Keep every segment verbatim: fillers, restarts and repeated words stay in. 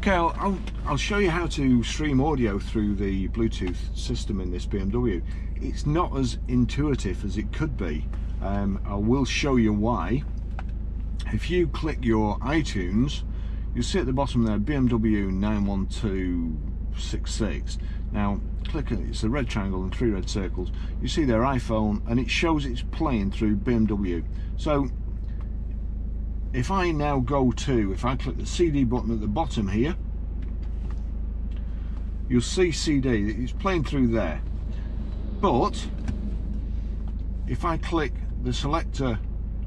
Okay, I'll, I'll, I'll show you how to stream audio through the Bluetooth system in this B M W. It's not as intuitive as it could be. Um, I will show you why. If you click your iTunes, you see at the bottom there, B M W nine one two six six. Now, click it, it's a red triangle and three red circles. You see their iPhone, and it shows it's playing through B M W. So, if I now go to, if I click the C D button at the bottom here, you'll see C D, it's playing through there. But, if I click the selector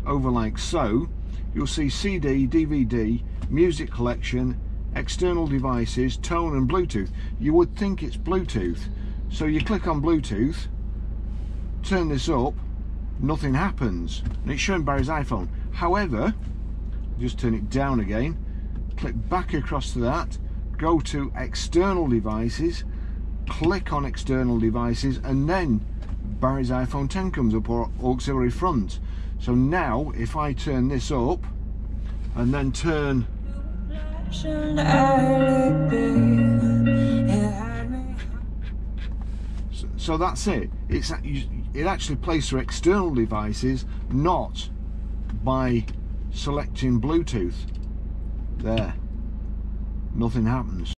over like so, you'll see C D, D V D, music collection, external devices, tone and Bluetooth. You would think it's Bluetooth. So you click on Bluetooth, turn this up, nothing happens. And it's shown by his iPhone. However, just turn it down again, click back across to that, go to external devices, click on external devices, and then Barry's iPhone ten comes up, or auxiliary front. So now if I turn this up and then turn so, so that's it. It's it actually plays through external devices, not by selecting Bluetooth. There, nothing happens.